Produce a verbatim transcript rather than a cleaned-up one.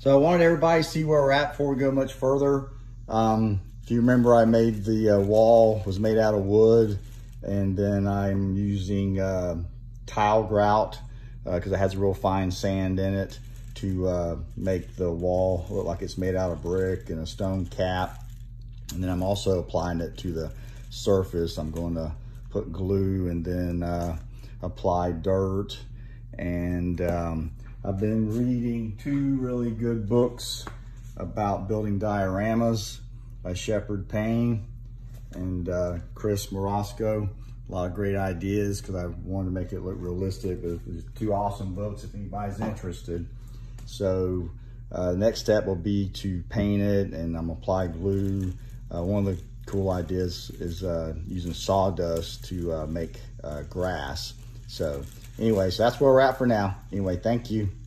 So I wanted everybody to see where we're at before we go much further. Um, if you remember, I made the uh, wall, was made out of wood, and then I'm using uh, tile grout because uh, it has real fine sand in it to uh, make the wall look like it's made out of brick and a stone cap. And then I'm also applying it to the surface. I'm going to put glue and then uh, apply dirt. And um, I've been reading two really good books about building dioramas by Shepherd Paine and uh, Chris Morasco. A lot of great ideas because I wanted to make it look realistic, but it's two awesome books if anybody's interested. So uh, next step will be to paint it, and I'm gonna apply glue. Uh, one of the cool ideas is uh, using sawdust to uh, make uh, grass. So anyway, so that's where we're at for now. Anyway, thank you.